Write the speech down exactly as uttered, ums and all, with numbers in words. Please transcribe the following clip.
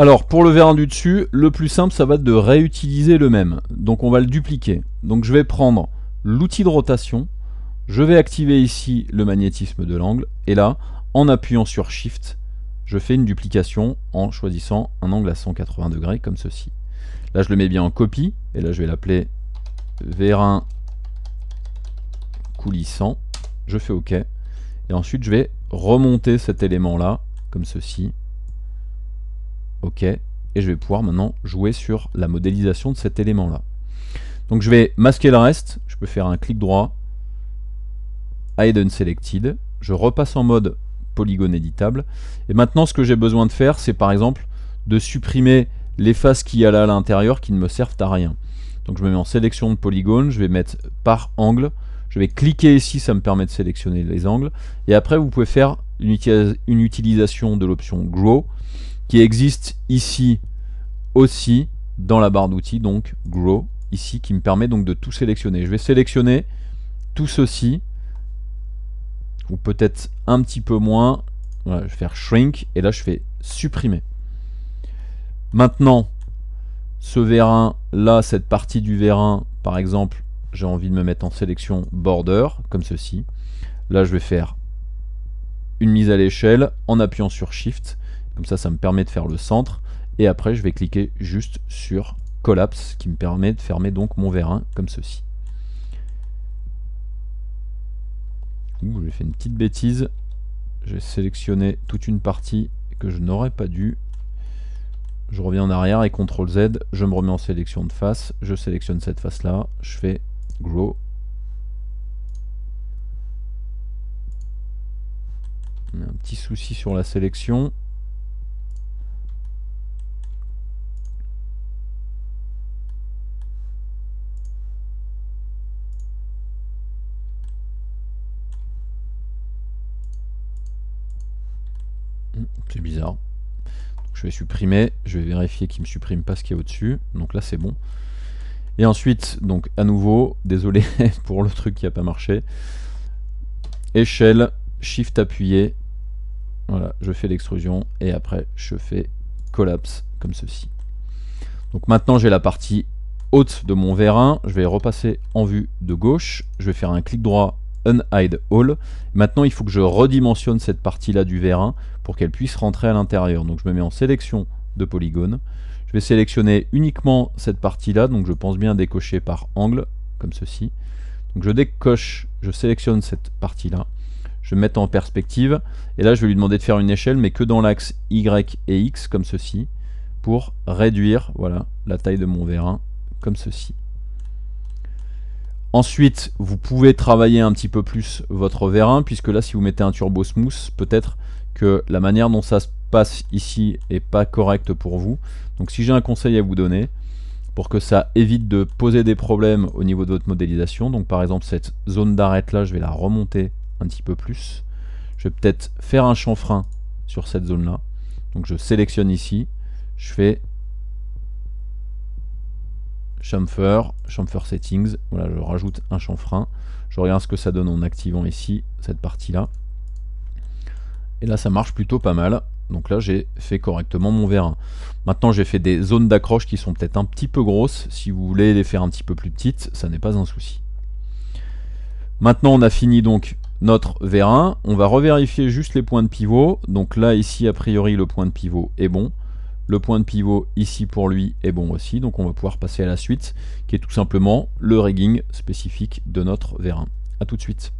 Alors pour le verrin du dessus, le plus simple ça va être de réutiliser le même. Donc on va le dupliquer. Donc je vais prendre l'outil de rotation, je vais activer ici le magnétisme de l'angle, et là, en appuyant sur Shift, je fais une duplication en choisissant un angle à cent quatre-vingts degrés comme ceci. Là je le mets bien en copie, et là je vais l'appeler vérin coulissant, je fais OK, et ensuite je vais remonter cet élément là, comme ceci, OK, et je vais pouvoir maintenant jouer sur la modélisation de cet élément là. Donc je vais masquer le reste, je peux faire un clic droit, Hide Unselected, je repasse en mode polygone éditable, et maintenant ce que j'ai besoin de faire c'est par exemple de supprimer les faces qu'il y a là à l'intérieur qui ne me servent à rien. Donc je me mets en sélection de polygone, je vais mettre par angle, je vais cliquer ici, ça me permet de sélectionner les angles, et après vous pouvez faire une, utilisa une utilisation de l'option Grow, qui existe ici aussi dans la barre d'outils, donc Grow, ici, qui me permet donc de tout sélectionner. Je vais sélectionner tout ceci, ou peut-être un petit peu moins, voilà, je vais faire Shrink, et là je fais Supprimer. Maintenant, ce vérin, là, cette partie du vérin, par exemple, j'ai envie de me mettre en sélection border, comme ceci. Là, je vais faire une mise à l'échelle en appuyant sur Shift. Comme ça, ça me permet de faire le centre. Et après, je vais cliquer juste sur Collapse, qui me permet de fermer donc mon vérin, comme ceci. Ouh, j'ai fait une petite bêtise. J'ai sélectionné toute une partie que je n'aurais pas dû. Je reviens en arrière et C T R L Z, je me remets en sélection de face, je sélectionne cette face là, je fais Grow. On a un petit souci sur la sélection. C'est bizarre. Je vais supprimer, je vais vérifier qu'il ne me supprime pas ce qu'il y a au-dessus. Donc là c'est bon. Et ensuite, donc à nouveau, désolé pour le truc qui n'a pas marché. Échelle, Shift appuyé. Voilà, je fais l'extrusion et après je fais Collapse comme ceci. Donc maintenant j'ai la partie haute de mon vérin. Je vais repasser en vue de gauche. Je vais faire un clic droit, Unhide All. Maintenant il faut que je redimensionne cette partie là du vérin pour qu'elle puisse rentrer à l'intérieur. Donc je me mets en sélection de polygone, je vais sélectionner uniquement cette partie là, donc je pense bien décocher par angle comme ceci. Donc je décoche, je sélectionne cette partie là, je vais me mettre en perspective et là je vais lui demander de faire une échelle mais que dans l'axe Y et X comme ceci pour réduire, voilà, la taille de mon vérin comme ceci. Ensuite, vous pouvez travailler un petit peu plus votre vérin, puisque là, si vous mettez un turbo smooth, peut-être que la manière dont ça se passe ici n'est pas correcte pour vous. Donc si j'ai un conseil à vous donner, pour que ça évite de poser des problèmes au niveau de votre modélisation, donc par exemple cette zone d'arête là, je vais la remonter un petit peu plus. Je vais peut-être faire un chanfrein sur cette zone là. Donc je sélectionne ici, je fais chamfer, chamfer settings, voilà, je rajoute un chanfrein, je regarde ce que ça donne en activant ici cette partie là, et là ça marche plutôt pas mal. Donc là j'ai fait correctement mon vérin. Maintenant j'ai fait des zones d'accroche qui sont peut-être un petit peu grosses, si vous voulez les faire un petit peu plus petites, ça n'est pas un souci. Maintenant on a fini donc notre vérin, on va revérifier juste les points de pivot. Donc là ici a priori le point de pivot est bon. Le point de pivot ici pour lui est bon aussi, donc on va pouvoir passer à la suite qui est tout simplement le rigging spécifique de notre vérin. A tout de suite.